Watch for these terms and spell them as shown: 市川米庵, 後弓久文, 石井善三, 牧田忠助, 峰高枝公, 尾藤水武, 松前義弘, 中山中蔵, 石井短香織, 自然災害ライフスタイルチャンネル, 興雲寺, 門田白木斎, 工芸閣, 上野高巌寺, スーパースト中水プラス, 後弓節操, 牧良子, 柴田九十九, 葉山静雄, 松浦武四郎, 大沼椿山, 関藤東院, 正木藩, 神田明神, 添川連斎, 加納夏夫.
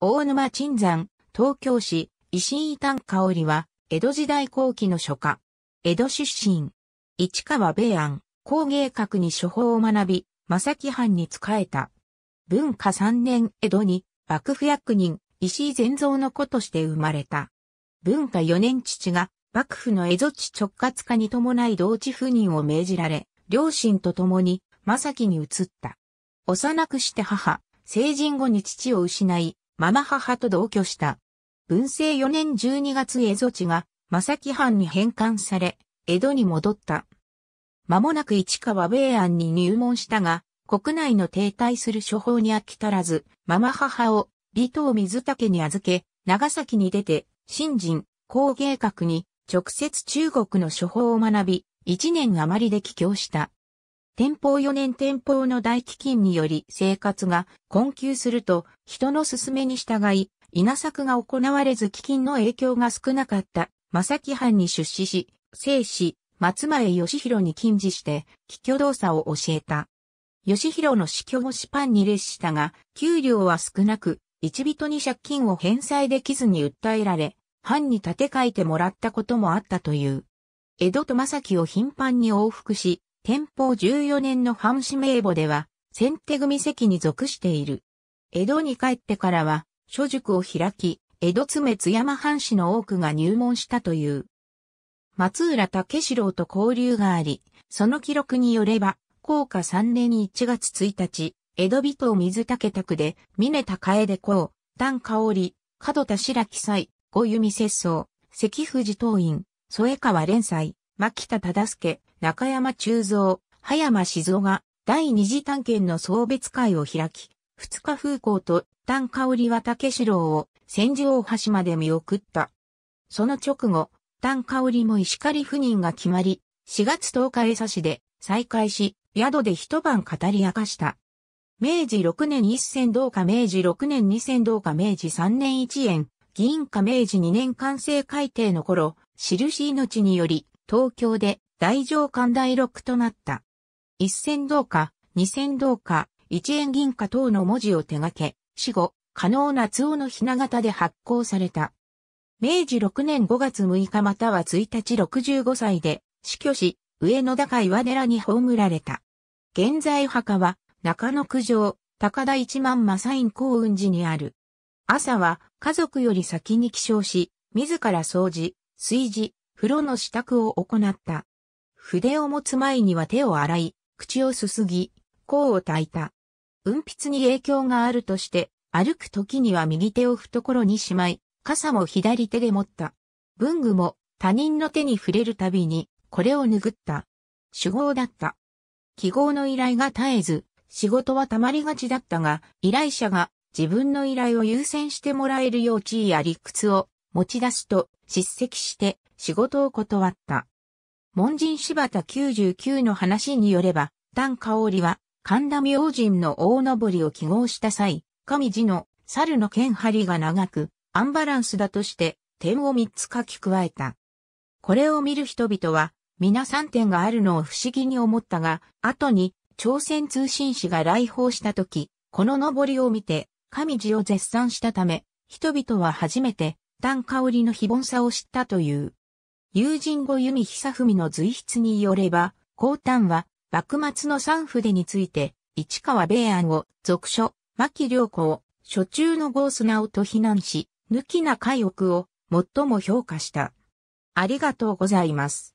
大沼椿山、東京市、石井短香織は、江戸時代後期の書家。江戸出身。市川米庵、工芸閣に書法を学び、正木藩に仕えた。文化3年江戸に、幕府役人、石井善三の子として生まれた。文化4年父が、幕府の蝦夷地直轄化に伴い同地赴任を命じられ、両親と共に、正木に移った。幼くして母、成人後に父を失い、まま母と同居した。文政4年12月蝦夷地が、正木藩に返還され、江戸に戻った。間もなく市川米庵に入門したが、国内の停滞する書法に飽き足らず、まま母を、尾藤水武に預け、長崎に出て、新人、工芸閣に、直接中国の書法を学び、一年余りで帰郷した。天保4年天保の大飢饉により生活が困窮すると、人の勧めに従い、稲作が行われず飢饉の影響が少なかった、正木藩に出仕し、正師、松前義弘に近侍して、寄居動作を教えた。義弘の死去後私藩に列したが、給料は少なく、一人に借金を返済できずに訴えられ、藩に立て替えてもらったこともあったという。江戸と正木を頻繁に往復し、天保14年の藩士名簿では、先手組関に属している。江戸に帰ってからは、書塾を開き、江戸詰津山藩士の多くが入門したという。松浦武四郎と交流があり、その記録によれば、弘化3年1月1日、江戸尾藤水武宅で、峰高枝公、短香織、門田白木斎、後弓節操、関藤東院、添川連斎、牧田忠助、中山中蔵、葉山静雄が第二次短剣の送別会を開き、二日風光と短香織は武四郎を千住大橋まで見送った。その直後、短香織も石狩赴任が決まり、4月10日江差で再会し、宿で一晩語り明かした。明治6年一銭銅貨、明治6年二銭銅貨、明治3年1円、銀貨、明治2年寛政改定の頃、印命により、東京で、大乗館第六となった。一銭銅貨、二銭銅貨、一円銀貨等の文字を手掛け、死後、加納夏夫の雛形で発行された。明治6年5月6日または1日65歳で死去し、上野高岩寺に葬られた。現在墓は、中野九条、高田一幡正院興雲寺にある。朝は、家族より先に起床し、自ら掃除、炊事、風呂の支度を行った。筆を持つ前には手を洗い、口をすすぎ、甲を焚いた。運筆に影響があるとして、歩く時には右手を懐にしまい、傘も左手で持った。文具も他人の手に触れるたびに、これを拭った。酒豪だった。揮毫の依頼が絶えず、仕事は溜まりがちだったが、依頼者が自分の依頼を優先してもらえるよう地位や理屈を持ち出すと、叱責して仕事を断った。門人柴田99の話によれば、短香織は、神田明神の大登りを揮毫した際、上地の猿の剣針が長く、アンバランスだとして、点を3つ書き加えた。これを見る人々は、皆3点があるのを不思議に思ったが、後に、朝鮮通信使が来訪した時、この登りを見て、上地を絶賛したため、人々は初めて、短香織の非凡さを知ったという。友人後弓久文の随筆によれば、高端は、幕末の三筆について、市川米庵を、俗書、牧良子を、書中の豪砂男と非難し、抜きな快憶を、最も評価した。ありがとうございます。